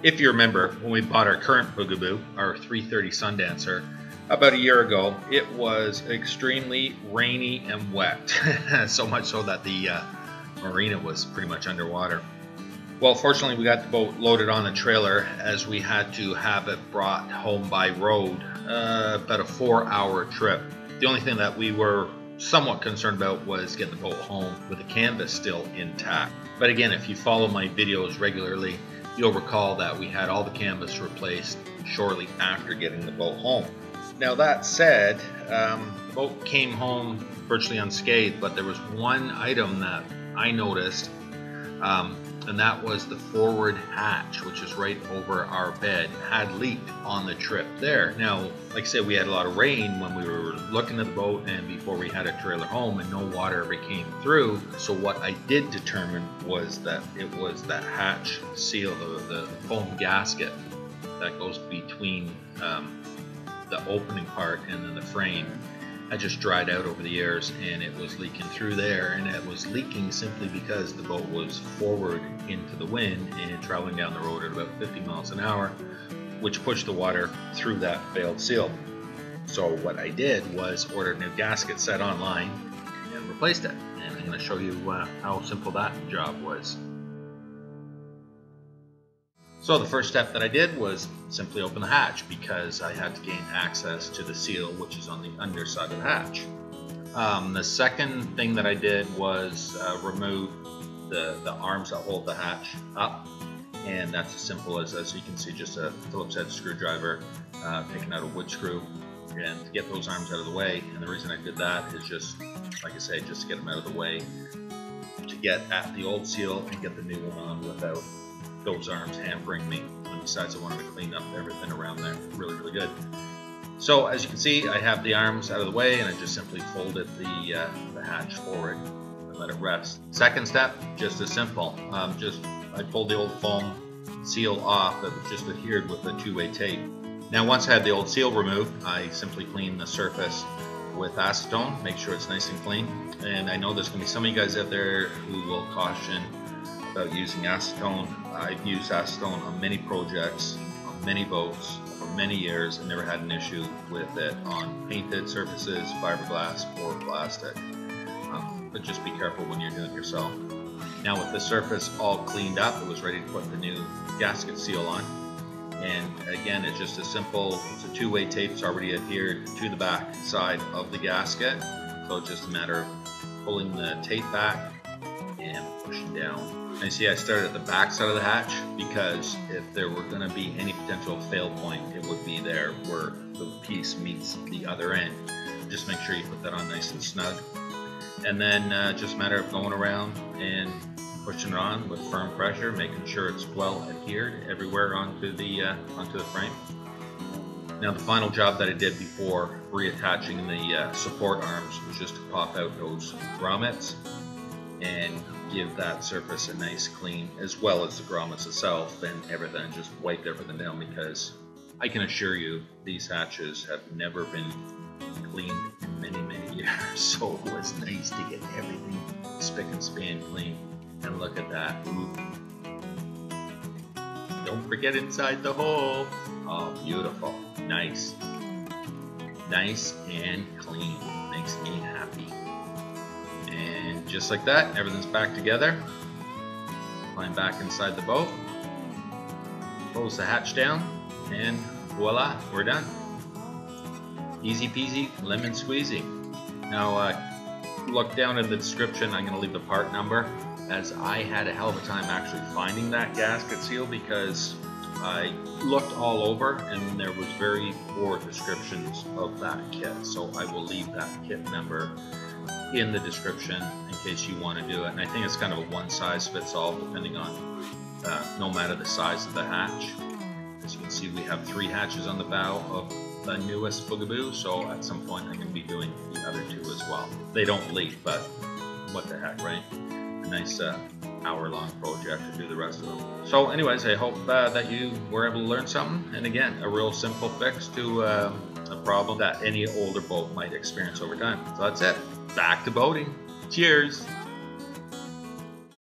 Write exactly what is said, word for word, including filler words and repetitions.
If you remember, when we bought our current Boogaboo, our three thirty Sundancer, about a year ago, it was extremely rainy and wet. So much so that the uh, marina was pretty much underwater. Well, fortunately we got the boat loaded on a trailer, as we had to have it brought home by road, uh, about a four hour trip. The only thing that we were somewhat concerned about was getting the boat home with the canvas still intact. But again, if you follow my videos regularly, you'll recall that we had all the canvas replaced shortly after getting the boat home. Now that said, um, the boat came home virtually unscathed, but there was one item that I noticed, um, and that was the forward hatch, which is right over our bed, had leaked on the trip there. Now, like I said, we had a lot of rain when we were looking at the boat and before we had a trailer home, and no water ever came through. So what I did determine was that it was that hatch seal, the, the foam gasket that goes between um, the opening part and then the frame. I just dried out over the years, and it was leaking through there, and it was leaking simply because the boat was forward into the wind and traveling down the road at about fifty miles an hour, which pushed the water through that failed seal. So what I did was order a new gasket set online and replaced it, and I'm going to show you uh, how simple that job was. So the first step that I did was simply open the hatch, because I had to gain access to the seal, which is on the underside of the hatch. Um, the second thing that I did was uh, remove the, the arms that hold the hatch up, and that's as simple as, as you can see, just a Phillips head screwdriver, uh, taking out a wood screw, and to get those arms out of the way. And the reason I did that is just, like I say, just to get them out of the way, to get at the old seal and get the new one on without those arms hampering me. And besides, I wanted to clean up everything around there really, really good. So as you can see, I have the arms out of the way, and I just simply folded the, uh, the hatch forward and let it rest. Second step, just as simple. Um, just I pulled the old foam seal off that was just adhered with the two-way tape. Now once I had the old seal removed, I simply cleaned the surface with acetone, make sure it's nice and clean. And I know there's going to be some of you guys out there who will caution about using acetone. I've used acetone on many projects, on many boats, for many years, and never had an issue with it on painted surfaces, fiberglass, or plastic. Um, but just be careful when you're doing it yourself. Now with the surface all cleaned up, it was ready to put the new gasket seal on. And again, it's just as simple. It's a two-way tape, it's already adhered to the back side of the gasket. So it's just a matter of pulling the tape back and pushing down. And see, I started at the back side of the hatch, because if there were going to be any potential fail point, it would be there where the piece meets the other end. Just make sure you put that on nice and snug. And then uh, just a matter of going around and pushing it on with firm pressure, making sure it's well adhered everywhere onto the, uh, onto the frame. Now the final job that I did before reattaching the uh, support arms was just to pop out those grommets and give that surface a nice clean, as well as the grommets itself and everything. Just wipe everything down, because I can assure you these hatches have never been cleaned in many, many years. So it was nice to get everything spick and span clean. And look at that. Don't forget inside the hole. Oh, beautiful. Nice. Nice and clean. Makes me happy. And just like that, everything's back together. Climb back inside the boat, close the hatch down, and voila, we're done. Easy peasy, lemon squeezy. Now, uh, look down in the description, I'm going to leave the part number, as I had a hell of a time actually finding that gasket seal, because I looked all over and there was very poor descriptions of that kit. So I will leave that kit number in the description in case you want to do it. And I think it's kind of a one size fits all, depending on uh, no matter the size of the hatch. As you can see, we have three hatches on the bow of the newest Boogaboo, so at some point I'm going to be doing the other two as well. They don't leak, but what the heck, right? A nice uh, hour-long project to do the rest of them. So anyways, I hope uh, that you were able to learn something, and again, a real simple fix to uh, a problem that any older boat might experience over time. So that's it. Back to boating. Cheers.